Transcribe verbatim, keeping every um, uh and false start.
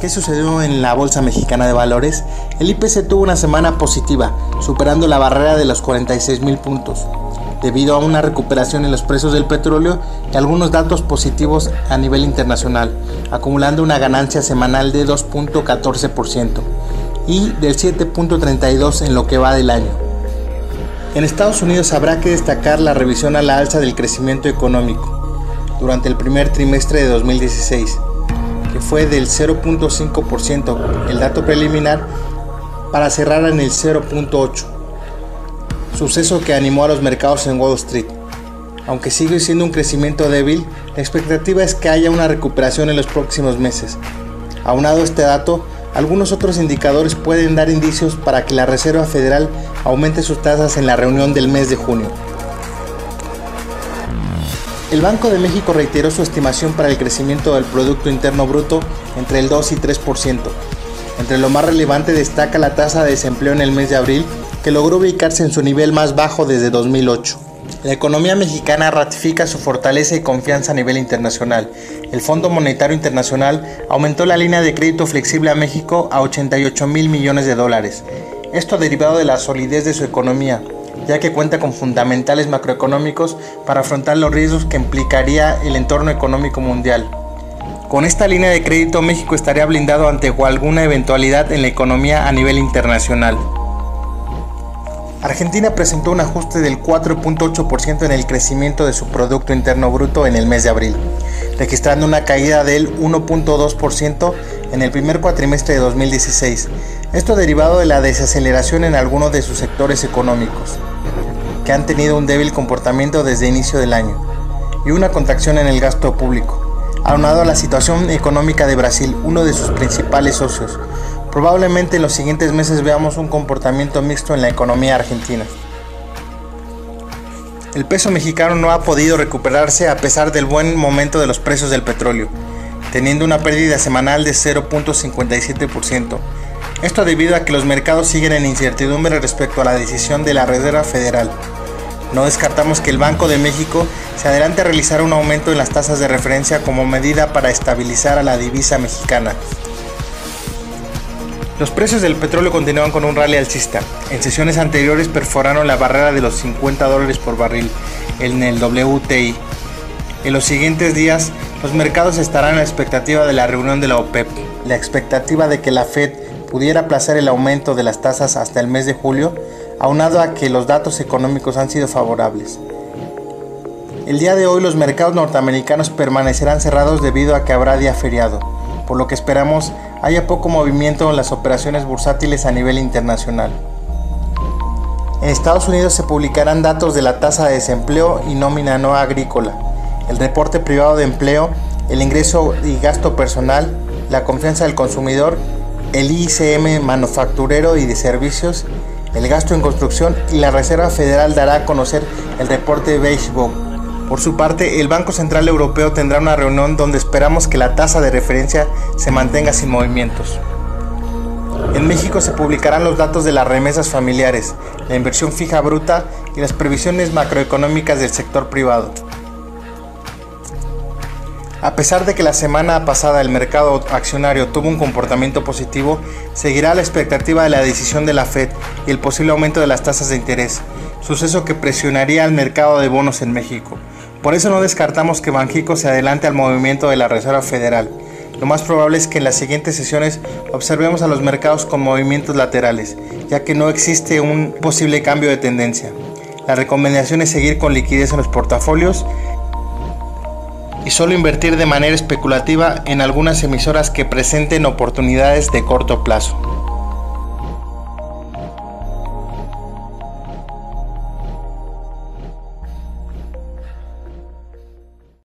¿Qué sucedió en la Bolsa Mexicana de Valores? El I P C tuvo una semana positiva, superando la barrera de los cuarenta y seis mil puntos, debido a una recuperación en los precios del petróleo y algunos datos positivos a nivel internacional, acumulando una ganancia semanal de dos punto catorce por ciento y del siete punto treinta y dos por ciento en lo que va del año. En Estados Unidos habrá que destacar la revisión a la alza del crecimiento económico durante el primer trimestre de dos mil dieciséis, que fue del cero punto cinco por ciento el dato preliminar para cerrar en el cero punto ocho por ciento, suceso que animó a los mercados en Wall Street. Aunque sigue siendo un crecimiento débil, la expectativa es que haya una recuperación en los próximos meses. Aunado a este dato, algunos otros indicadores pueden dar indicios para que la Reserva Federal aumente sus tasas en la reunión del mes de junio. El Banco de México reiteró su estimación para el crecimiento del Producto Interno Bruto entre el dos y tres por ciento. Entre lo más relevante destaca la tasa de desempleo en el mes de abril, que logró ubicarse en su nivel más bajo desde dos mil ocho. La economía mexicana ratifica su fortaleza y confianza a nivel internacional. El Fondo Monetario Internacional aumentó la línea de crédito flexible a México a ochenta y ocho mil millones de dólares. Esto derivado de la solidez de su economía, ya que cuenta con fundamentales macroeconómicos para afrontar los riesgos que implicaría el entorno económico mundial. Con esta línea de crédito, México estaría blindado ante alguna eventualidad en la economía a nivel internacional. Argentina presentó un ajuste del cuatro punto ocho por ciento en el crecimiento de su Producto Interno Bruto en el mes de abril, registrando una caída del uno punto dos por ciento en el primer cuatrimestre de dos mil dieciséis, esto derivado de la desaceleración en algunos de sus sectores económicos, que han tenido un débil comportamiento desde inicio del año, y una contracción en el gasto público, aunado a la situación económica de Brasil, uno de sus principales socios. Probablemente en los siguientes meses veamos un comportamiento mixto en la economía argentina. El peso mexicano no ha podido recuperarse a pesar del buen momento de los precios del petróleo, teniendo una pérdida semanal de cero punto cincuenta y siete por ciento. Esto debido a que los mercados siguen en incertidumbre respecto a la decisión de la Reserva Federal. No descartamos que el Banco de México se adelante a realizar un aumento en las tasas de referencia como medida para estabilizar a la divisa mexicana. Los precios del petróleo continúan con un rally alcista. En sesiones anteriores perforaron la barrera de los cincuenta dólares por barril en el W T I. En los siguientes días, los mercados estarán a la expectativa de la reunión de la OPEP. La expectativa de que la Fed pudiera aplazar el aumento de las tasas hasta el mes de julio, aunado a que los datos económicos han sido favorables. El día de hoy, los mercados norteamericanos permanecerán cerrados debido a que habrá día feriado, por lo que esperamos haya poco movimiento en las operaciones bursátiles a nivel internacional. En Estados Unidos se publicarán datos de la tasa de desempleo y nómina no agrícola, el reporte privado de empleo, el ingreso y gasto personal, la confianza del consumidor, el I C M manufacturero y de servicios, el gasto en construcción y la Reserva Federal dará a conocer el reporte Beige Book. Por su parte, el Banco Central Europeo tendrá una reunión donde esperamos que la tasa de referencia se mantenga sin movimientos. En México se publicarán los datos de las remesas familiares, la inversión fija bruta y las previsiones macroeconómicas del sector privado. A pesar de que la semana pasada el mercado accionario tuvo un comportamiento positivo, seguirá la expectativa de la decisión de la Fed y el posible aumento de las tasas de interés, suceso que presionaría al mercado de bonos en México. Por eso no descartamos que Banxico se adelante al movimiento de la Reserva Federal. Lo más probable es que en las siguientes sesiones observemos a los mercados con movimientos laterales, ya que no existe un posible cambio de tendencia. La recomendación es seguir con liquidez en los portafolios y solo invertir de manera especulativa en algunas emisoras que presenten oportunidades de corto plazo.